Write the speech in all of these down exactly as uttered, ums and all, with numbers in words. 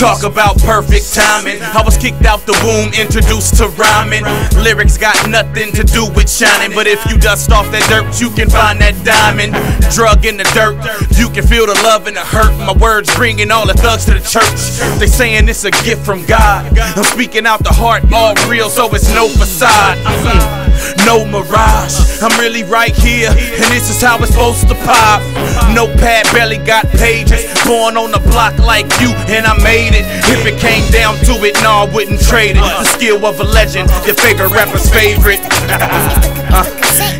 Talk about perfect timing. I was kicked out the womb, introduced to rhyming. Lyrics got nothing to do with shining, but if you dust off that dirt, you can find that diamond. Drug in the dirt, you can feel the love and the hurt. My words bringing all the thugs to the church. They saying it's a gift from God. I'm speaking out the heart, all real, so it's no facade. Mm-hmm. No mirage, I'm really right here, and this is how it's supposed to pop. Notepad barely got pages, born on the block like you, and I made it. If it came down to it, no, I wouldn't trade it. The skill of a legend, your favorite rapper's favorite. uh,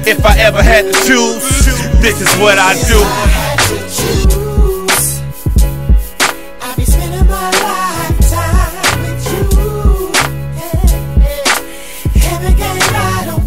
if I ever had to choose, this is what I do. If I had to choose, I'd be spending my lifetime with you. Every game I don't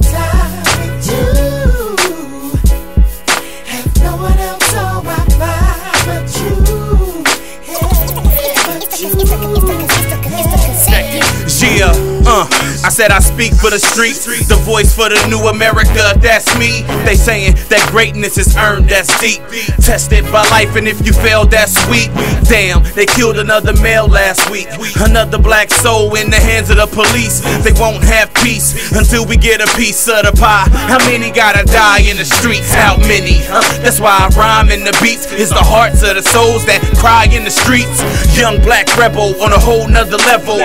Uh, I said I speak for the streets, the voice for the new America, that's me. They saying that greatness is earned, that's deep. Tested by life, and if you fail, that's weak. Damn, they killed another male last week. Another black soul in the hands of the police. They won't have peace until we get a piece of the pie. How many gotta die in the streets? How many? Uh, that's why I rhyme in the beats. It's the hearts of the souls that cry in the streets. Young black rebel on a whole nother level.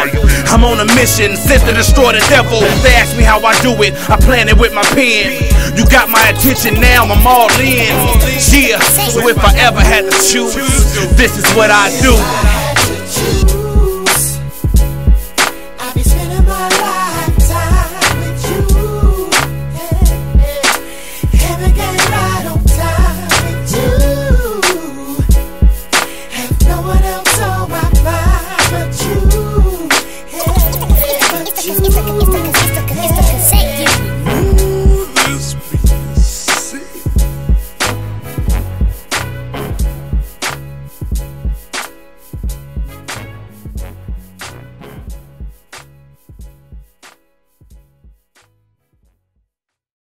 I'm on a mission sent to destroy the devil. They ask me how I do it, I plan it with my pen. You got my attention now, I'm all in. Yeah, so if I ever had to choose, this is what I do.